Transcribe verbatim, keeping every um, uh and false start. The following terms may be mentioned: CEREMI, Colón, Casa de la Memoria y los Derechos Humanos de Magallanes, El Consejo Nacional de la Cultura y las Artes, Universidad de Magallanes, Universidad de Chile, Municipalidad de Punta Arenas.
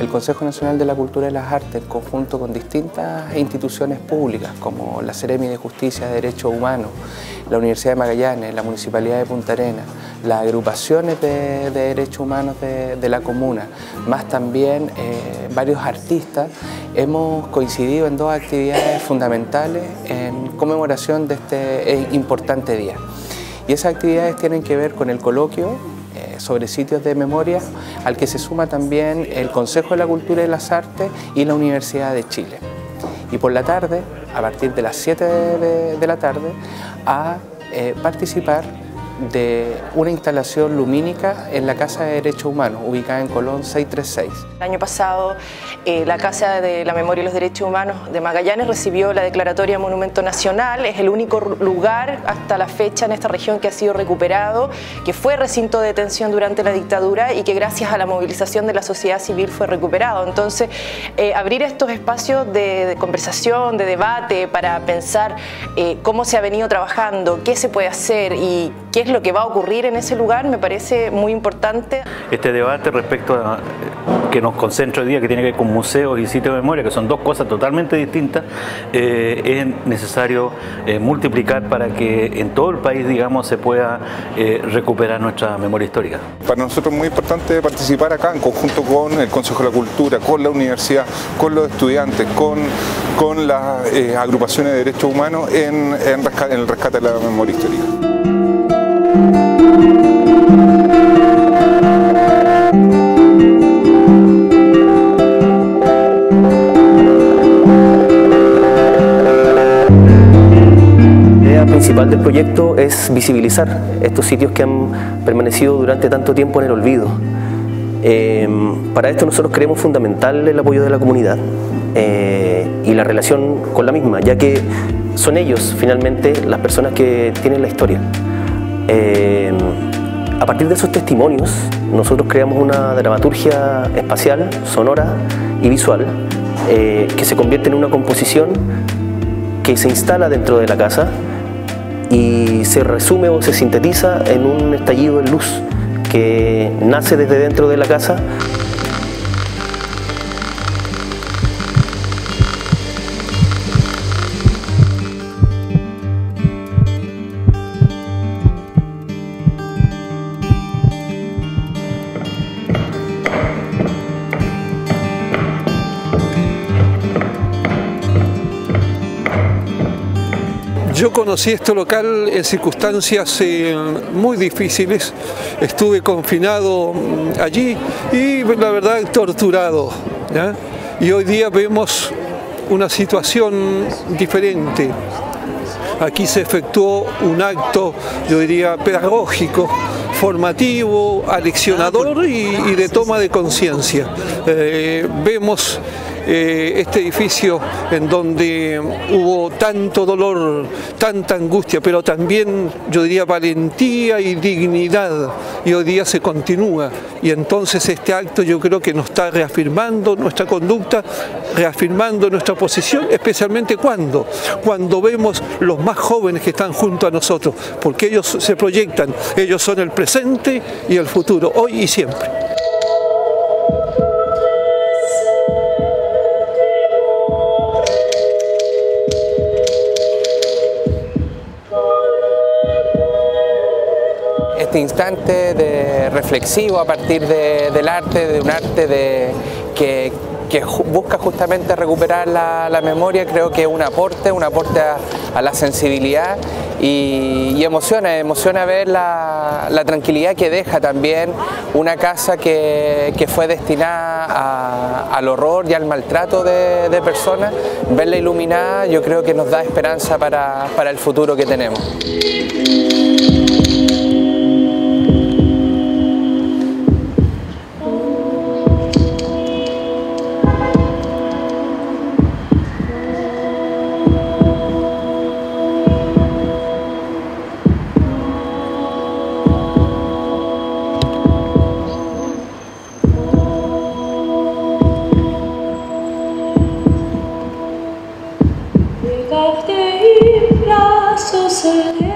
El Consejo Nacional de la Cultura y las Artes, en conjunto con distintas instituciones públicas como la CEREMI de Justicia y Derechos Humanos, la Universidad de Magallanes, la Municipalidad de Punta Arenas, las agrupaciones de, de derechos humanos de, de la comuna, más también eh, varios artistas, hemos coincidido en dos actividades fundamentales en conmemoración de este importante día. Y esas actividades tienen que ver con el coloquio sobre sitios de memoria, al que se suma también el Consejo de la Cultura y las Artes y la Universidad de Chile. Y por la tarde, a partir de las siete de, de la tarde, a eh, participar de una instalación lumínica en la Casa de Derechos Humanos, ubicada en Colón seiscientos treinta y seis. El año pasado, eh, la Casa de la Memoria y los Derechos Humanos de Magallanes recibió la declaratoria de Monumento Nacional. Es el único lugar hasta la fecha en esta región que ha sido recuperado, que fue recinto de detención durante la dictadura y que gracias a la movilización de la sociedad civil fue recuperado. Entonces, eh, abrir estos espacios de, de conversación, de debate, para pensar eh, cómo se ha venido trabajando, qué se puede hacer y qué es lo que va a ocurrir en ese lugar, me parece muy importante. Este debate respecto a que nos concentra hoy día, que tiene que ver con museos y sitios de memoria, que son dos cosas totalmente distintas, eh, es necesario eh, multiplicar para que en todo el país, digamos, se pueda eh, recuperar nuestra memoria histórica. Para nosotros es muy importante participar acá en conjunto con el Consejo de la Cultura, con la universidad, con los estudiantes, con, con las eh, agrupaciones de derechos humanos en, en, rescate, en el rescate de la memoria histórica. La principal del proyecto es visibilizar estos sitios que han permanecido durante tanto tiempo en el olvido. Eh, para esto nosotros creemos fundamental el apoyo de la comunidad eh, y la relación con la misma, ya que son ellos finalmente las personas que tienen la historia. Eh, a partir de esos testimonios nosotros creamos una dramaturgia espacial, sonora y visual eh, que se convierte en una composición que se instala dentro de la casa y se resume o se sintetiza en un estallido en luz que nace desde dentro de la casa. Yo conocí este local en circunstancias eh, muy difíciles, estuve confinado allí y la verdad torturado, ¿ya? Y hoy día vemos una situación diferente. Aquí se efectuó un acto, yo diría, pedagógico, formativo, aleccionador y, y de toma de conciencia. Eh, vemos eh, este edificio en donde hubo tanto dolor, tanta angustia, pero también, yo diría, valentía y dignidad, y hoy día se continúa. Y entonces este acto yo creo que nos está reafirmando nuestra conducta, reafirmando nuestra posición, especialmente cuando, cuando vemos los más jóvenes que están junto a nosotros, porque ellos se proyectan, ellos son el presente y el futuro, hoy y siempre. Este instante de reflexivo a partir de, del arte, de un arte de, que, que busca justamente recuperar la, la memoria, creo que es un aporte, un aporte a, a la sensibilidad y, y emociona, emociona ver la, la tranquilidad que deja también una casa que, que fue destinada a, al horror y al maltrato de, de personas. Verla iluminada yo creo que nos da esperanza para, para el futuro que tenemos. After he blossoms.